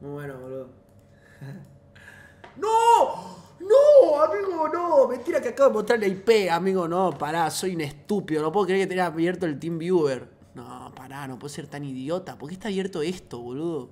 Muy bueno, boludo. ¡No! ¡No, amigo, no! Mentira que acabo de mostrar la IP, amigo, no, pará, soy un estúpido. No puedo creer que tenía abierto el Team Viewer. No, pará, no puedo ser tan idiota. ¿Por qué está abierto esto, boludo?